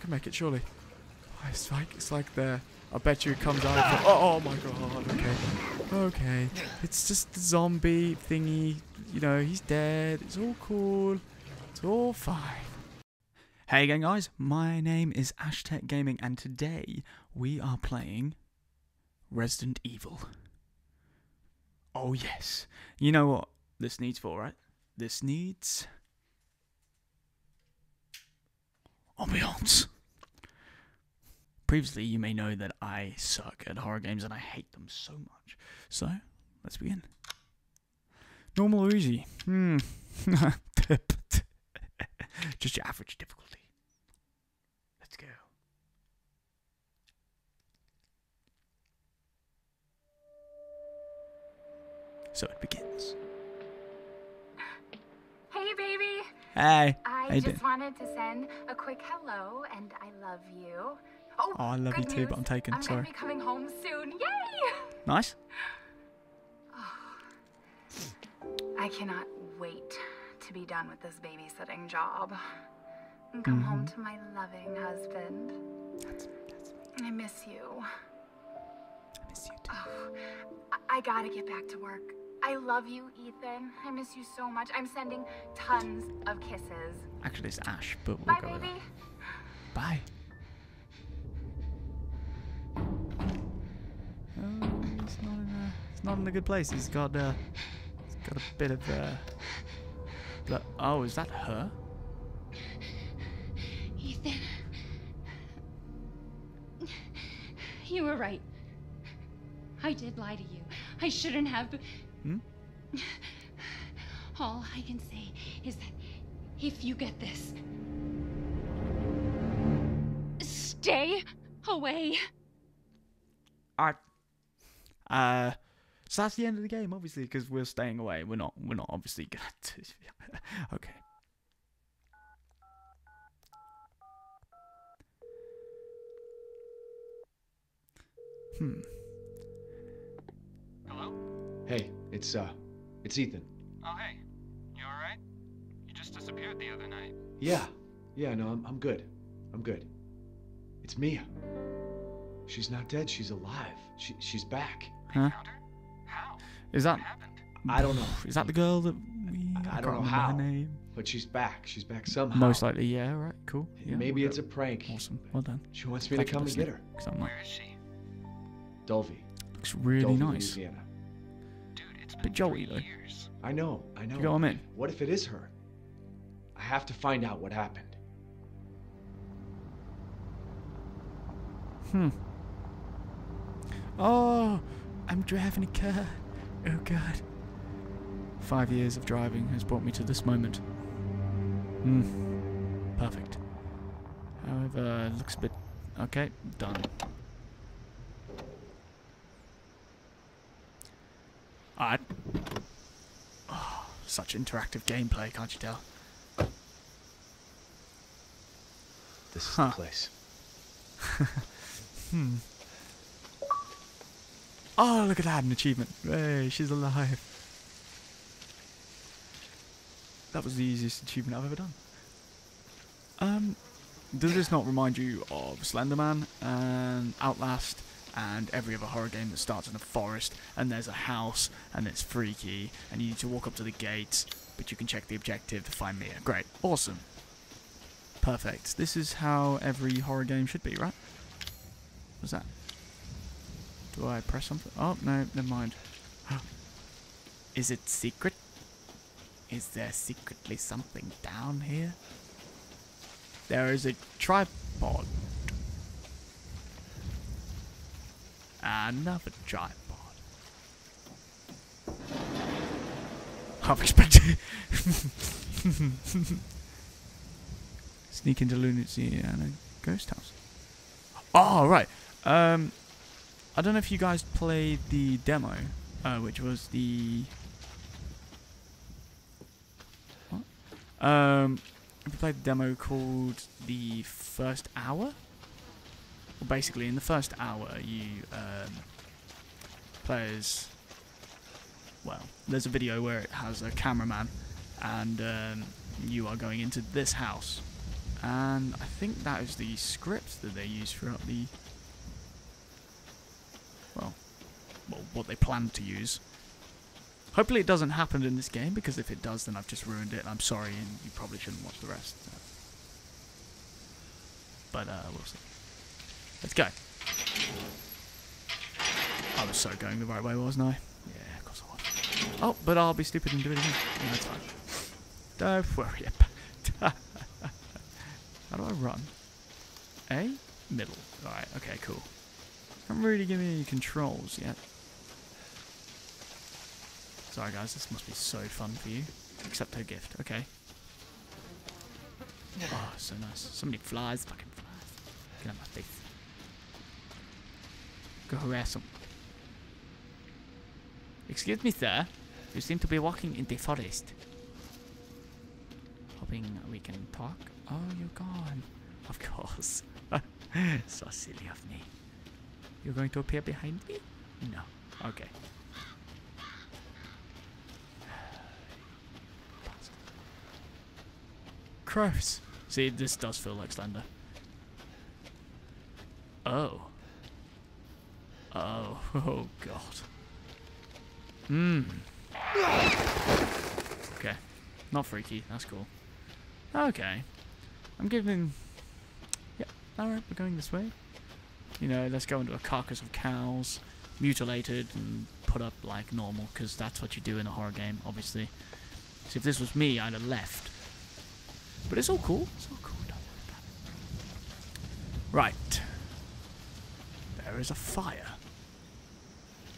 can make it, surely. Oh, it's like there. I bet you it comes out from, oh my god, okay. Okay, it's just the zombie thingy. You know, he's dead. It's all cool. It's all fine. Hey again, guys. My name is Ash Tech Gaming, and today we are playing Resident Evil. Oh, yes. You know what this needs for, right? This needs... ambiance. Previously, you may know that I suck at horror games and I hate them so much. So, let's begin. Normal or easy? Hmm. Just your average difficulty. Let's go. So it begins. Hey, baby. Hey. I just wanted to send a quick hello and I love you. Oh, I love you too, but I'm taken. I'm sorry. I'm going to be coming home soon. Yay! Nice. Oh, I cannot wait to be done with this babysitting job and come home to my loving husband. I miss you. I miss you too. Oh, I gotta get back to work. I love you, Ethan. I miss you so much. I'm sending tons of kisses. Actually, it's Ash, but we'll go with that. Bye. He's not in a good place. He's got a bit of blood. Oh, is that her? Ethan, you were right. I did lie to you. I shouldn't have. Hmm? All I can say is that if you get this, stay away. Alright. So that's the end of the game, obviously, because we're staying away. We're not obviously gonna. Okay. Hmm. Hello. Hey, it's Ethan. Oh hey, you all right? You just disappeared the other night. Yeah, no, I'm good. It's Mia. She's not dead. She's alive. She's back. Huh? How? Is that? I don't know. Is that the girl that we? I don't know how. Her name. But she's back. She's back somehow. Most likely, yeah. Right. Cool. Yeah, maybe it's a prank. Awesome. Well done. She wants me to come and get her. Where is she? Dulvey. Looks really nice. Louisiana. Dude, it's been Joey though. Years. I know. You know what I mean? What if it is her? I have to find out what happened. Hmm. Oh, I'm driving a car. Oh God. 5 years of driving has brought me to this moment. Hmm. Perfect. However, it looks a bit... Okay, done. Alright. Oh, such interactive gameplay, can't you tell? This is the place. Hmm. Oh, look at that, an achievement. Hey, she's alive. That was the easiest achievement I've ever done. Does this not remind you of Slenderman and Outlast and every other horror game that starts in a forest and there's a house and it's freaky and you need to walk up to the gates, but you can check the objective to find Mia. Great. Awesome. Perfect. This is how every horror game should be, right? What's that? Do I press something? Oh, no, never mind. Is it secret? Is there secretly something down here? There is a tripod. Another tripod. Half expected. Sneak into Lunacy and a ghost house. Oh, right. I don't know if you guys played the demo, which was the... What? We played the demo called The First Hour. Well, basically, in the first hour, you players... Well, there's a video where it has a cameraman, and you are going into this house. And I think that is the script that they use throughout the... Well, what they planned to use. Hopefully it doesn't happen in this game, because if it does, then I've just ruined it. I'm sorry, and you probably shouldn't watch the rest. But we'll see. Let's go. I was so going the right way, wasn't I? Yeah, of course I was. Oh, but I'll be stupid and do it again. No, it's fine. Don't worry about it. How do I run? A? Middle. Alright, okay, cool. Can't really give me any controls yet. Sorry guys, this must be so fun for you. Accept her gift, okay. Oh, so nice. So many flies, fucking flies. Get out of my face. Go harass them. Excuse me, sir. You seem to be walking in the forest. Hoping we can talk. Oh, you're gone. Of course. So silly of me. You're going to appear behind me? No. Okay. Gross. See, this does feel like Slender. Oh. Oh. Oh, God. Mmm. Okay. Not freaky. That's cool. Okay. I'm giving... Yep. Alright, we're going this way. You know, let's go into a carcass of cows, mutilated, and put up like normal, because that's what you do in a horror game, obviously. So if this was me, I'd have left. But it's all cool. It's all cool. Don't worry about it. Right. There is a fire.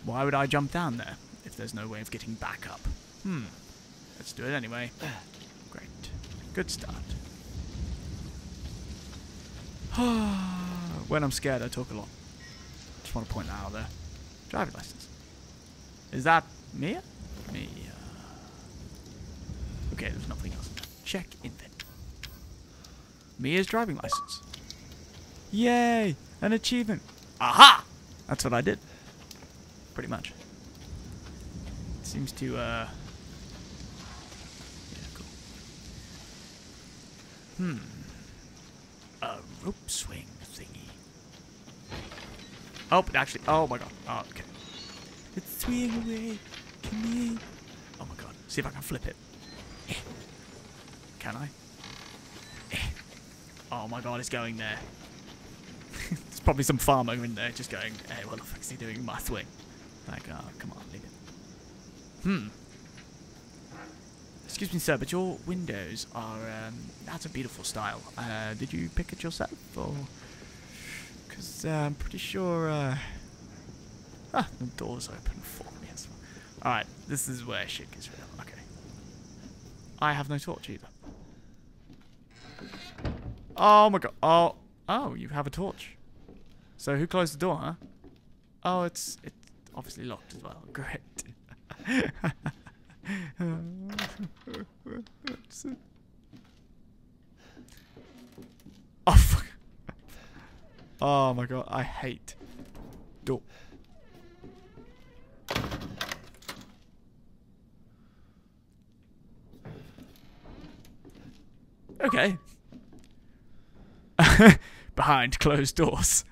Why would I jump down there if there's no way of getting back up? Hmm. Let's do it anyway. Great. Good start. When I'm scared, I talk a lot. Just want to point that out there. Driving license. Is that Mia? Mia. Okay, there's nothing else. Check inventory. Mia's driving license. Yay! An achievement. Aha! That's what I did. Pretty much. It seems to, yeah, cool. A rope swing thingy. Oh, but actually, oh my god. Oh, okay. It's swinging away. Can you? Oh my god. See if I can flip it. Eh. Can I? Eh. Oh my god, it's going there. There's probably some farmer in there just going, hey, what the fuck's he doing with my swing? Like, oh, come on, leave it. Hmm. Excuse me, sir, but your windows are, that's a beautiful style. Did you pick it yourself, or...? Because I'm pretty sure, ah, the door's open for me as well. Alright, this is where shit gets real. Okay. I have no torch either. Oh my god. Oh. Oh, you have a torch. So who closed the door, huh? Oh, it's obviously locked as well. Great. Oh, fuck. Oh my god, I hate door. Okay. Behind closed doors.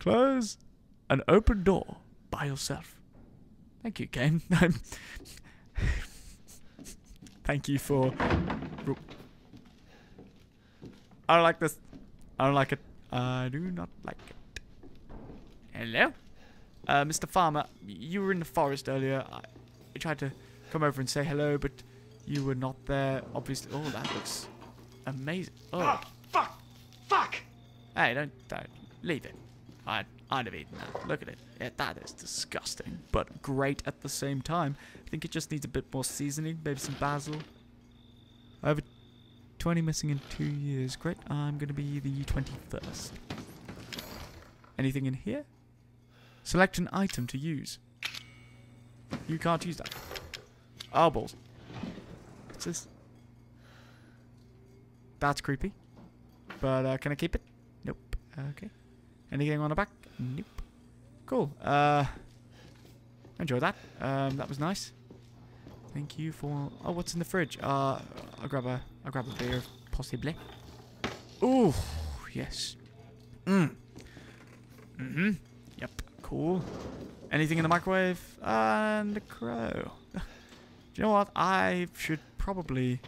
Close an open door by yourself. Thank you, game. Thank you for... I don't like this. I don't like it. I do not like it. Hello? Mr. Farmer, you were in the forest earlier. I tried to come over and say hello, but you were not there, obviously. Oh, that looks amazing. Oh, fuck! Fuck! Hey, don't. Leave it. I'd have eaten that. Look at it. Yeah, that is disgusting, but great at the same time. I think it just needs a bit more seasoning, maybe some basil. Over 20 missing in 2 years. Great. I'm going to be the 21st. Anything in here? Select an item to use. You can't use that. Oh, balls. What's this? That's creepy. But can I keep it? Nope. Okay. Anything on the back? Nope. Cool. Enjoy that. That was nice. Thank you for... Oh, what's in the fridge? I'll grab a beer, possibly. Ooh, yes. Mm-hmm. Yep, cool. Anything in the microwave? And a crow. Do you know what? I should probably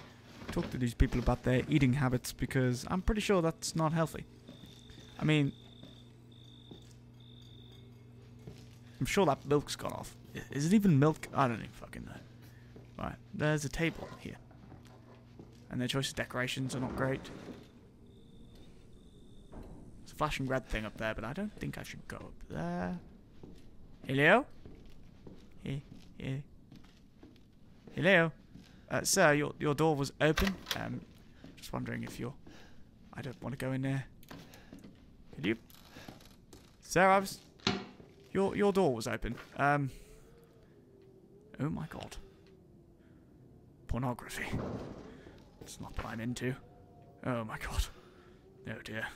talk to these people about their eating habits, because I'm pretty sure that's not healthy. I mean, I'm sure that milk's gone off. Is it even milk? I don't even fucking know. Right, there's a table here. And their choice of decorations are not great. There's a flashing red thing up there, but I don't think I should go up there. Hello? Hey. Hello? Sir, your door was open. Just wondering if you're... I don't want to go in there. Could you... Sir, I was... Your door was open. Oh my god. Pornography. That's not what I'm into. Oh my god. Oh dear.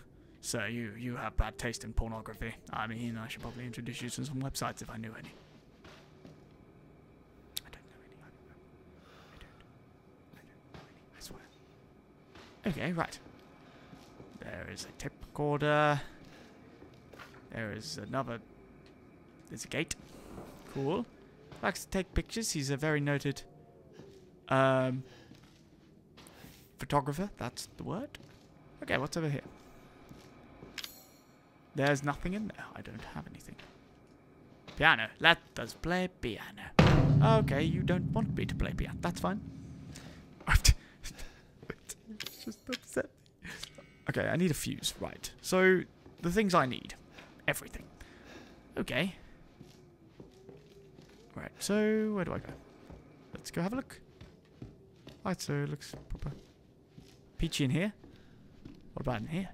Sir, you have bad taste in pornography. I mean, I should probably introduce you to some websites if I knew any. I don't know any. I don't know any. I swear. Okay, right. There is a tape recorder. There is another... There's a gate. Cool. Likes to take pictures. He's a very noted photographer. That's the word. Okay, what's over here? There's nothing in there. I don't have anything. Piano. Let us play piano. Okay, you don't want me to play piano. That's fine. It's just upset me. Okay, I need a fuse. Right. So, the things I need. Everything. Okay. Right, so where do I go? Let's go have a look. Alright, so it looks proper peachy in here. What about in here?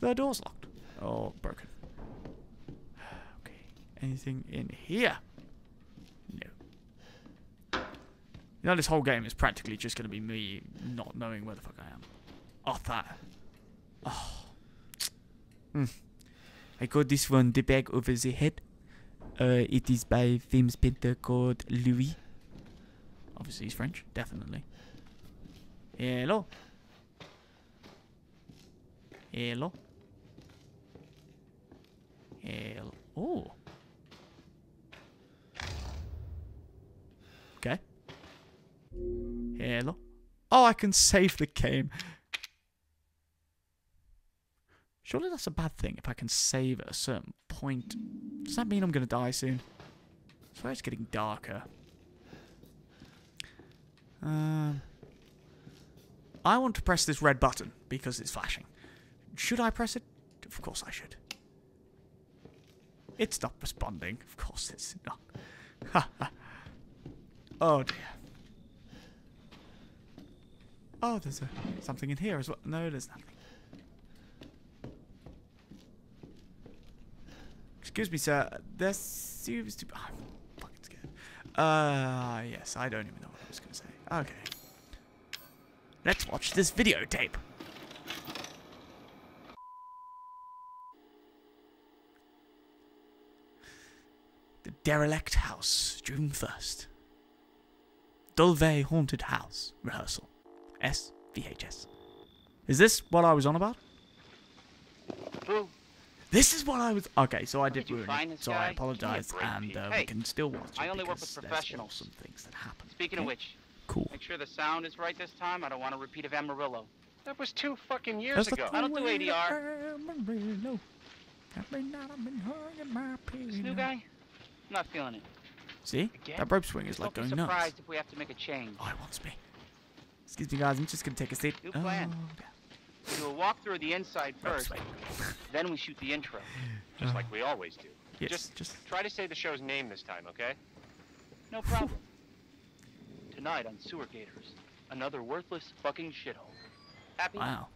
The door's locked. Oh, broken. Okay, anything in here? No. You know, this whole game is practically just going to be me not knowing where the fuck I am. Oh, that. Oh. Hmm. I got this one, the bag over the head. It is by famous painter called Louis. Obviously he's French, definitely. Hello? Hello? Hello? Oh. Okay. Hello? Oh, I can save the game. Surely that's a bad thing if I can save at a certain point. Does that mean I'm going to die soon? I swear it's getting darker. I want to press this red button because it's flashing. Should I press it? Of course I should. It's not responding. Of course it's not. Ha ha. Oh dear. Oh, there's something in here as well. No, there's nothing. Excuse me, sir. There seems to be... I'm fucking scared. Yes, I don't even know what I was going to say. Okay. Let's watch this videotape. The Derelict House, June 1st. Dulvey Haunted House Rehearsal. SVHS. Is this what I was on about? Boom. This is what I was... Okay, so I did ruin it, so I apologize, and we can still watch it. I only work with professionals. Some things that happen. Speaking of which, cool. Make sure the sound is right this time. I don't want a repeat of Amarillo. That was 2 fucking years ago. I don't do ADR. Amarillo. This new guy? Not feeling it. See? That rope swing is like going nuts. Don't be surprised if we have to make a change. Oh, it wants me. Excuse me, guys. I'm just going to take a seat. New plan. We do a walkthrough of the inside first, then we shoot the intro, just like we always do. Yes, just try to say the show's name this time, okay? No problem. Tonight on Sewer Gators, another worthless fucking shithole. Happy? Wow.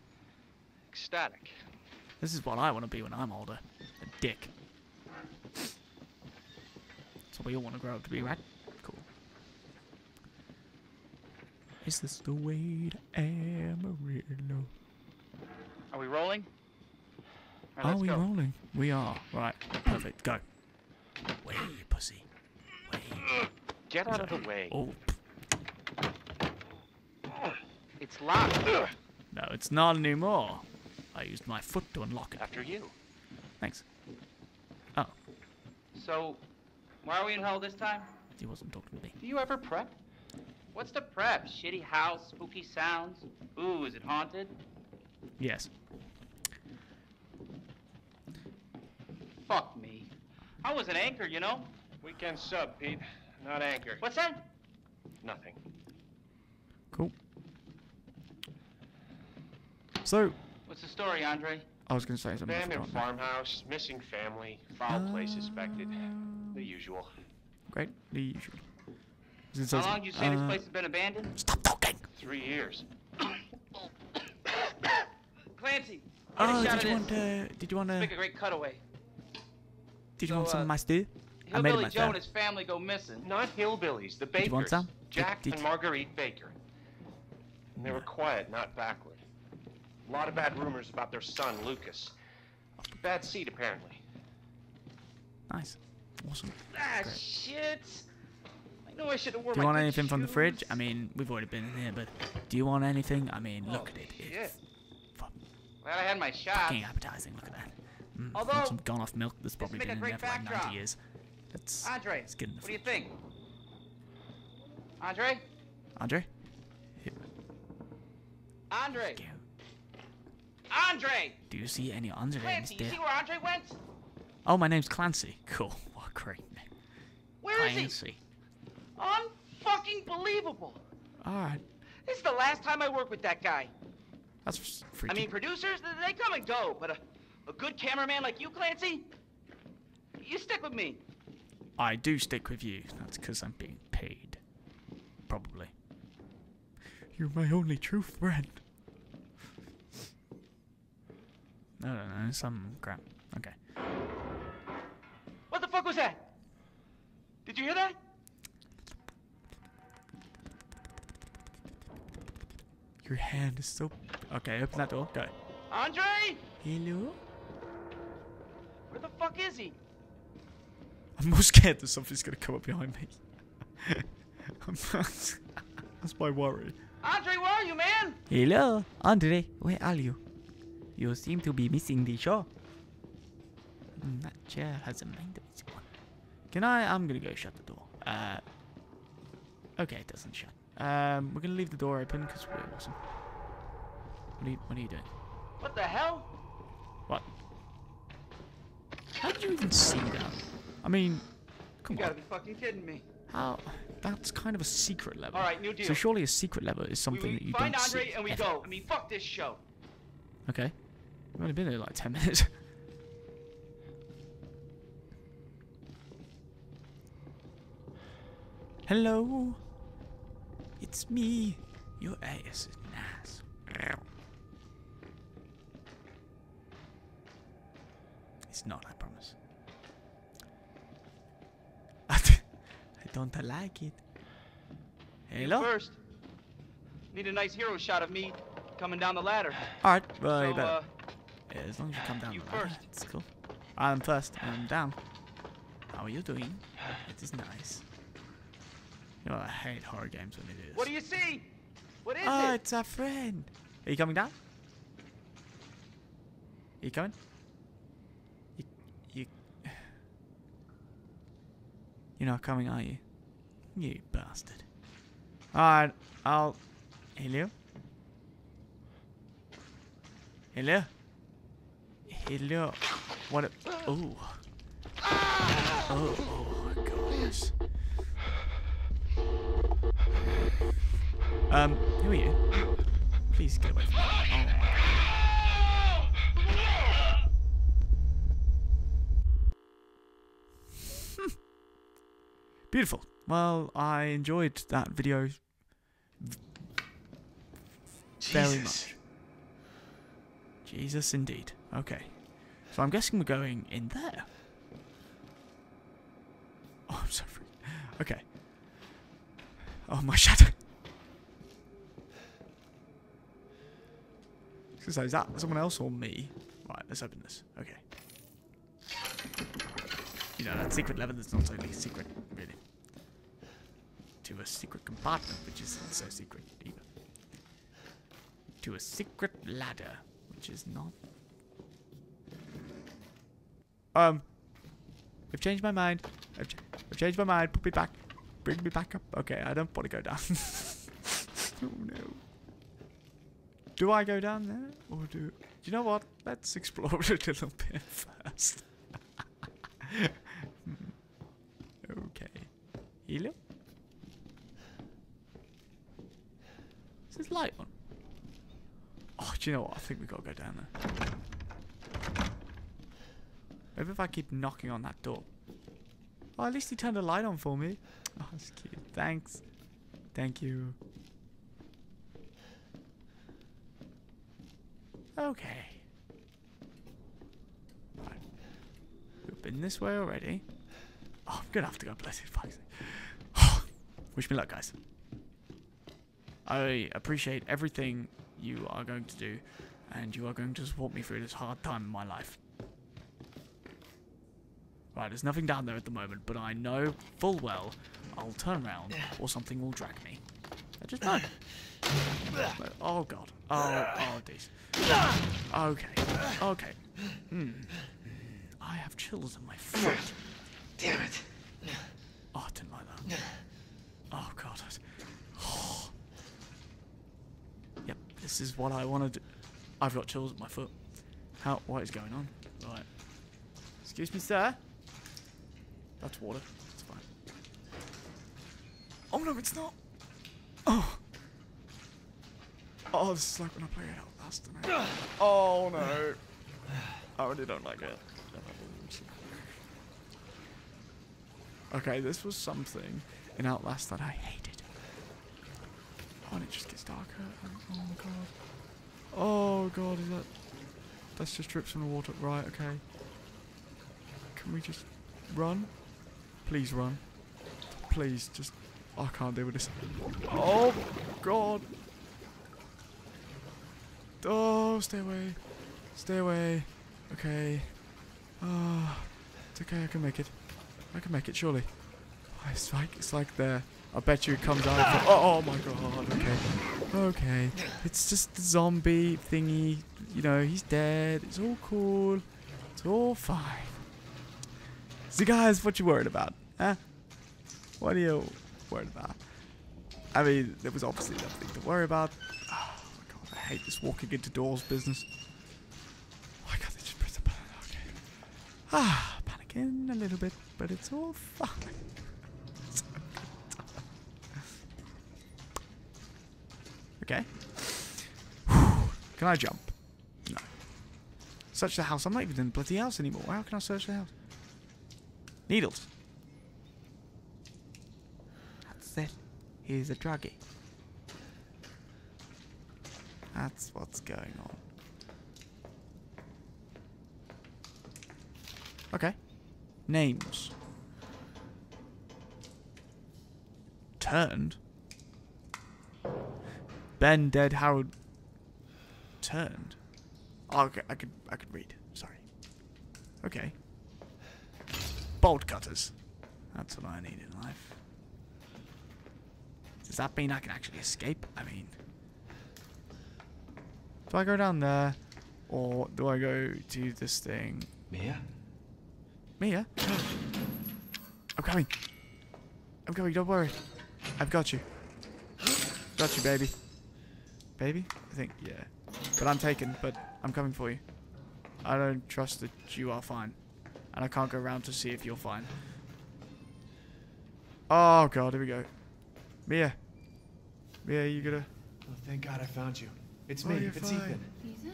Ecstatic. This is what I want to be when I'm older. A dick. That's what we all want to grow up to be, right? Cool. Is this the way to Amarillo? Are we rolling? Right, are we rolling? We are. Right. Perfect. Go. Way, you pussy. Way. Get out of the way. Oh. It's locked. No, it's not anymore. I used my foot to unlock it. After you. Thanks. Oh. So, why are we in hell this time? He wasn't talking to me. Do you ever prep? What's the prep? Shitty house, spooky sounds. Ooh, is it haunted? Yes. Fuck me. I was an anchor, you know? Weekend sub, Pete. Not anchor. What's that? Nothing. Cool. So. What's the story, Andre? I was going to say something. Abandoned farmhouse, missing family, foul play suspected. The usual. Great. The usual. How long do you say this place has been abandoned? Stop talking! 3 years. Clancy! Did you want to make a great cutaway? Did you want some of my stew? I made it myself. Hillbilly Joe and his family go missing. Not hillbillies, the Bakers. Did you want some? Jack and Marguerite Baker. And they were quiet, not backward. A lot of bad rumors about their son, Lucas. Bad seed, apparently. Nice. Awesome. Ah, great. Shit! No, I should have worn my shoes. Do you want anything from the fridge? I mean, we've already been in here, but do you want anything? I mean, look at it. It's well, I had my shot. Fucking appetizing. Look at that. Although some gone-off milk that's probably been in there for like 90 years. Andre, let's get in the fridge. What do you think? Andre? Andre? Here. Andre! Andre! Do you see any Andre? Clancy, you see where Andre went? Oh, my name's Clancy. Cool. What a great name. Where is he? Clancy. Unfucking believable. Alright. This is the last time I work with that guy. That's freaky. I mean, producers, they come and go, but a good cameraman like you, Clancy, you stick with me. I do stick with you. That's because I'm being paid. Probably. You're my only true friend. I don't know, some crap. Okay. What the fuck was that? Did you hear that? Your hand is so... Okay, open that door. Go. Andre! Hello? Where the fuck is he? I'm more scared that something's gonna come up behind me. That's my worry. Andre, where are you, man? Hello? Andre, where are you? You seem to be missing the shore. That chair has a mind of its own. Can I... I'm gonna go shut the door. Okay, it doesn't shut. We're gonna leave the door open because we're awesome. What are you doing? What the hell? What? How did you even see that? I mean, come on. You gotta be fucking kidding me. How? That's kind of a secret level. All right, new deal. So surely a secret level is something that you don't see. We find Andre and we go. I mean, fuck this show. Okay. We've only been here like 10 minutes. Hello. It's me. Your ass is nice. It's not, I promise. I don't like it. Hello? You first. Need a nice hero shot of me coming down the ladder. Alright, well, so, you better. Yeah, as long as you come down the ladder, it's cool. I'm first, I'm down. How are you doing? It is nice. You know, I hate horror games when they do this. What do you see? What is it? Oh, it's our friend. Are you coming down? Are you coming? You're not coming, are you? You bastard. Alright, I'll... Hello? Hello? Hello? What a... Oh. Oh, my gosh. Who are you? Please get away from me. Oh my God. Beautiful. Well, I enjoyed that video very much. Jesus indeed. Okay. So I'm guessing we're going in there. Oh, I'm so freaked. Okay. Oh, my shadow. So is that someone else or me? Right, let's open this. Okay. You know, that secret lever that's not totally secret, really. To a secret compartment, which isn't so secret either. To a secret ladder, which is not I've changed my mind. I've changed my mind. Put me back. Bring me back up. Okay, I don't want to go down. Oh no. Do I go down there? Or do you know what? Let's explore it a little bit first. Okay. Hello? Is this light on? Oh, do you know what? I think we gotta go down there. Maybe if I keep knocking on that door. Oh, at least he turned the light on for me. Oh, that's cute. Thanks. Thank you. Okay. Right. We've been this way already. Oh, I'm gonna have to go bless it, fuck. Oh, wish me luck, guys. I appreciate everything you are going to do, and you are going to support me through this hard time in my life. Right, there's nothing down there at the moment, but I know full well I'll turn around or something will drag me. I just know. Oh god. Oh geez. Okay. Okay. Hmm. I have chills in my throat. Damn it. Oh, I didn't like that. Oh god. Oh. Yep, this is what I wanted. I've got chills in my foot. What is going on? Right. Excuse me, sir. That's water. It's fine. Oh no, it's not. Oh. Oh, this is like when I play Outlast. Oh no. I really don't like it. Okay, this was something in Outlast that I hated. Oh, and it just gets darker. Oh my god. Oh god, is that? That's just drips from the water. Right, okay. Can we just run? Please run. Please, just... I can't deal with this. Oh, God. Oh, stay away. Stay away. Okay. It's okay, I can make it. I can make it, surely. Oh, it's like there. I bet you it comes out. Oh, my God. Okay. Okay. It's just the zombie thingy. You know, he's dead. It's all cool. It's all fine. So, guys, what you worried about? Huh? What are you worried about? I mean, there was obviously nothing to worry about. Oh my god, I hate this walking into doors business. Why can't they just press the button? Okay. Ah, panicking a little bit, but it's all fine. It's okay. Whew. Can I jump? No. Search the house. I'm not even in the bloody house anymore. How can I search the house? Needles. That's it. He's a druggie. That's what's going on. Okay. Names. Turned. Ben, dead, Harold. Turned. Oh, okay, I could read. Sorry. Okay. Bolt cutters. That's what I need in life. Does that mean I can actually escape? I mean... Do I go down there? Or do I go to this thing? Mia? Mia? I'm coming. I'm coming, don't worry. I've got you. Got you, baby. Baby? I think, yeah. But I'm taken, but I'm coming for you. I don't trust that you are fine. And I can't go around to see if you're fine. Oh god, here we go. Mia. Mia, you gonna... Oh, thank god I found you. It's me, it's fine. Ethan. Ethan?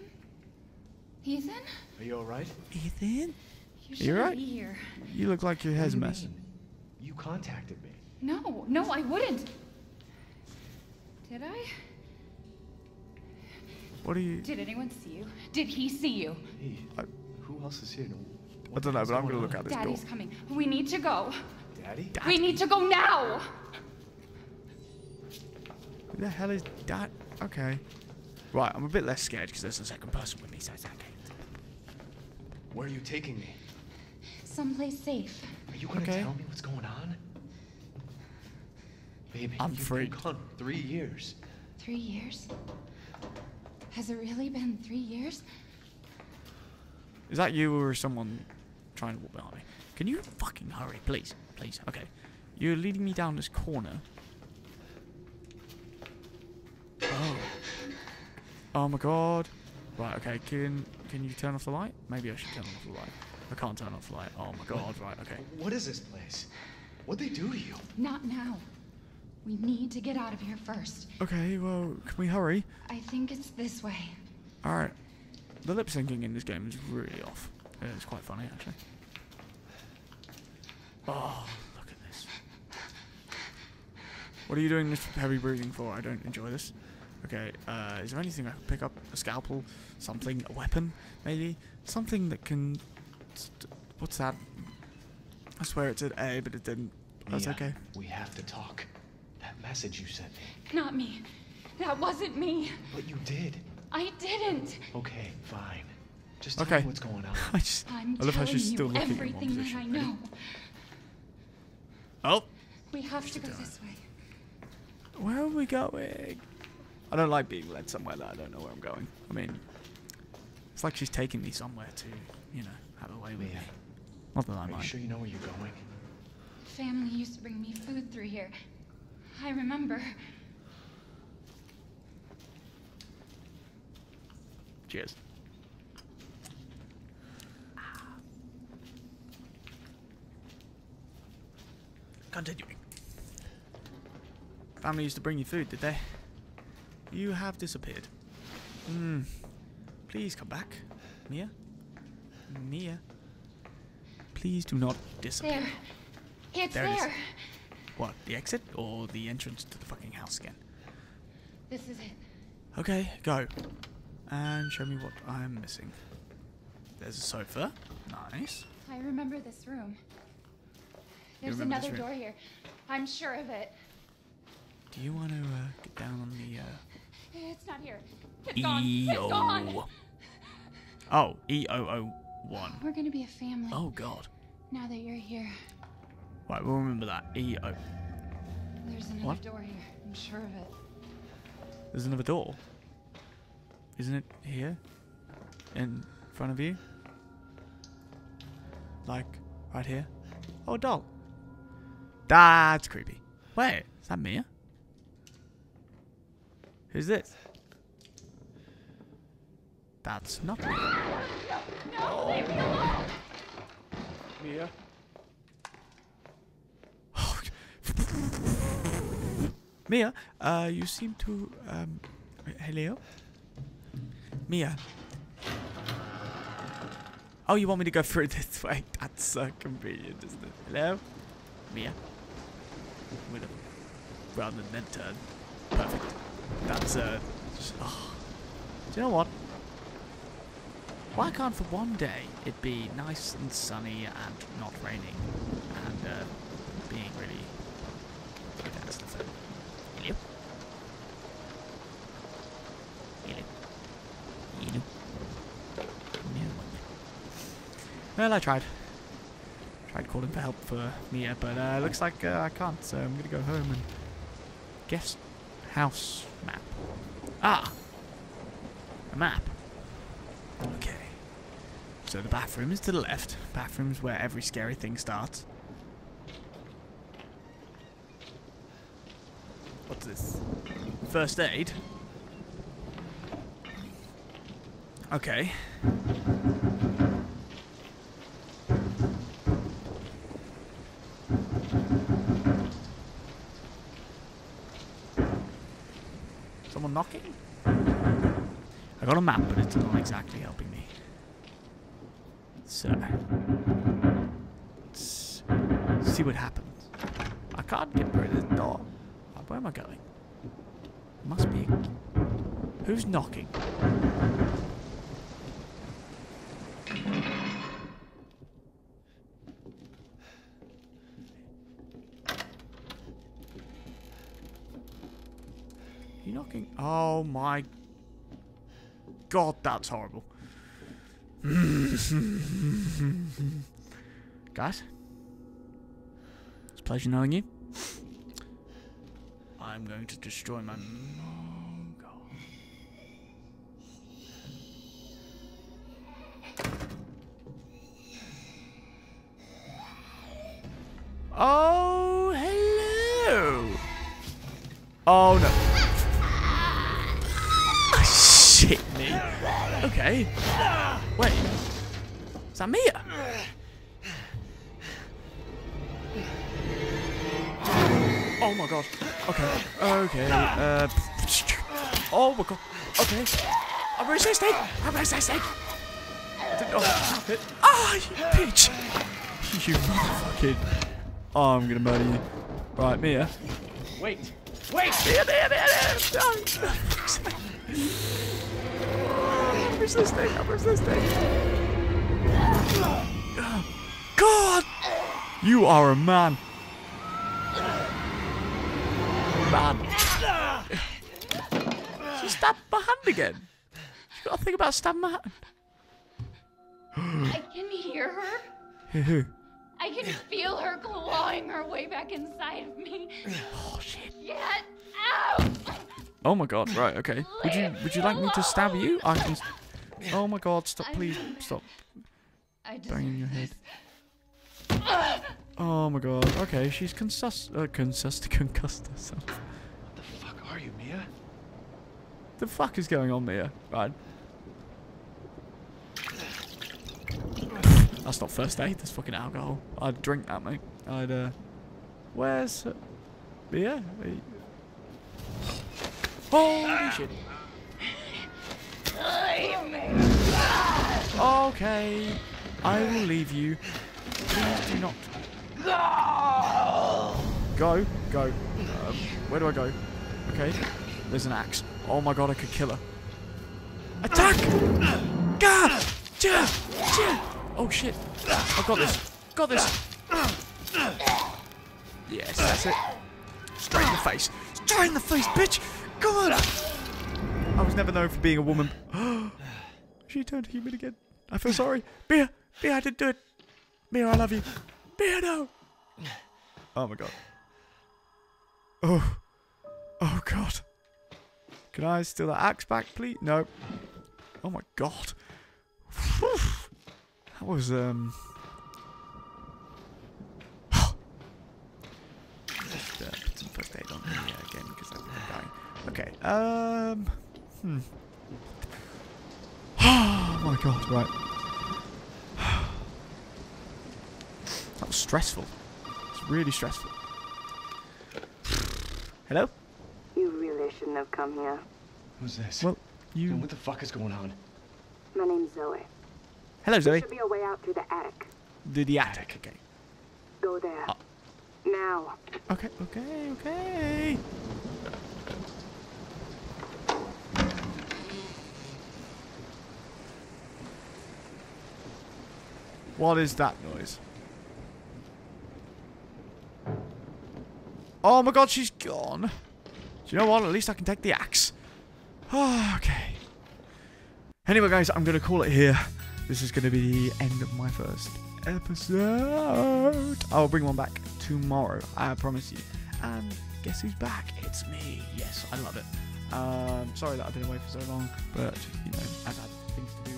Ethan? Are you alright? Ethan? You alright? You look like your head's a mess. You contacted me. No, no, I wouldn't. Did I? What are you... Did anyone see you? Did he see you? Hey, who else is here? No. I don't know, but I'm gonna look at this door. Daddy's coming. We need to go. Daddy? Daddy? We need to go now! Who the hell is Dad? Okay. Right, I'm a bit less scared because there's a second person with me, so it's okay. Where are you taking me? Someplace safe. Are you gonna tell me what's going on? Baby, I'm free. 3 years. 3 years? Has it really been 3 years? Is that you or someone trying to walk behind me. Can you fucking hurry, please? Please. Okay. You're leading me down this corner. Oh. Oh my god. Right, okay. Can you turn off the light? Maybe I should turn off the light. I can't turn off the light. Oh my god. Right, okay. What is this place? What'd they do to you? Not now. We need to get out of here first. Okay, well, can we hurry? I think it's this way. Alright. The lip syncing in this game is really off. It's quite funny, actually. Oh, look at this. What are you doing this heavy breathing for? I don't enjoy this. Okay, is there anything I can pick up? A scalpel? Something? A weapon? Maybe? Something that can... What's that? I swear it said A, but it didn't. That's okay. We have to talk. That message you sent me. Not me. That wasn't me. But you did. I didn't. Okay, fine. Just tell me what's going on. I love how she's still looking at me. Everything that I know. Oh. We have to go this way. Where are we going? I don't like being led somewhere that I don't know where I'm going. I mean, it's like she's taking me somewhere to, you know, have a way with me. Not that I mind. Are you sure you know where you're going? Family used to bring me food through here. I remember. Cheers. Continuing. Family used to bring you food, did they? You have disappeared. Hmm. Please come back, Mia. Mia. Please do not disappear. There. It's there. It is. What, the exit or the entrance to the fucking house again? This is it. Okay, go. And show me what I'm missing. There's a sofa. Nice. I remember this room. There's another door here. I'm sure of it. Do you want to get down on the... It's not here. It's gone. It's gone. Oh, E001. We're going to be a family. Oh, God. Now that you're here. Right, we'll remember that. E-O. There's another door here. I'm sure of it. There's another door? Isn't it here? In front of you? Like, right here? Oh, a doll. That's creepy. Wait, is that Mia? Who's this? That's not Mia. No, leave me alone! Mia? Mia, you seem to, hello? Mia. Oh, you want me to go through this way? That's so convenient, isn't it? Hello? Mia. Rather than then turn. Perfect. That's, do you know what? Why can't for one day it be nice and sunny and not raining? And, being really... That's the thing. Hello? Hello? Hello? Well, I tried. Tried calling for help for Mia, but looks like I can't, so I'm gonna go home and... Guest house map. Ah! A map. Okay. So the bathroom is to the left. Bathroom's where every scary thing starts. What's this? First aid? Okay. Someone knocking? I got a map, but it's not exactly helping me. So... let's see what happens. I can't get through this door. Where am I going? Must be... Who's knocking? You knocking? Oh my... God, that's horrible. Guys? It's a pleasure knowing you. I'm going to destroy my... Oh, God. Oh, hello. Oh, no. Oh, shit me. Okay. Wait. Is that Mia? Oh, my God. Okay. Okay. Oh, my God. Okay. I'm resisting. I'm resisting. Ah, you bitch. You motherfucking. Oh, I'm gonna murder you. Right, Mia. Wait. Wait! Mia! Oh, I'm resisting. I'm resisting. God! You are a man. Man. She stabbed my hand again. She's got to think about stabbing my hand. I can hear her. I can feel her clawing her way back inside of me. Oh shit! Get out! Oh my God! Right, okay. Would you like me to stab you? I can. Oh my God! Stop! Please stop banging your head. Oh my God! Okay, she's concussed herself. What the fuck are you, Mia? The fuck is going on, Mia? Right. That's not first aid, that's fucking alcohol. I'd drink that, mate. I'd, where's... Mia? Holy shit. Leave me. Okay. I will leave you. Please do not... Go! Go. Go. Where do I go? Okay. There's an axe. Oh my God, I could kill her. Attack! Gah! Gah! Gah! Oh shit! I got this! Got this! Yes, that's it! Straight in the face! Straight in the face, bitch! Come on! I was never known for being a woman. She turned human again. I feel sorry. Mia! Mia, I didn't do it! Mia, I love you! Mia, no! Oh my God. Oh. Oh God. Can I steal that axe back, please? No. Oh my God. Whew. That was, Just put some first aid on here again, because I've been dying. Okay, Oh my God, right. That was stressful. It's really stressful. Hello? You really shouldn't have come here. Who's this? Well, you... What the fuck is going on? My name's Zoe. Hello, Zoe. There should be a way out through the attic. Through the attic, okay. Go there. Oh. Now. Okay, okay, okay. What is that noise? Oh my God, she's gone. Do you know what? At least I can take the axe. Oh, okay. Anyway, guys, I'm going to call it here. This is going to be the end of my first episode. I'll bring one back tomorrow, I promise you. And guess who's back? It's me. Yes, I love it. Sorry that I've been away for so long, but, you know, I've had things to do,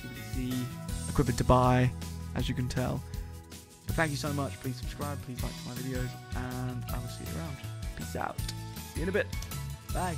people to see, equipment to buy, as you can tell. But thank you so much. Please subscribe, please like my videos, and I will see you around. Peace out. See you in a bit. Bye.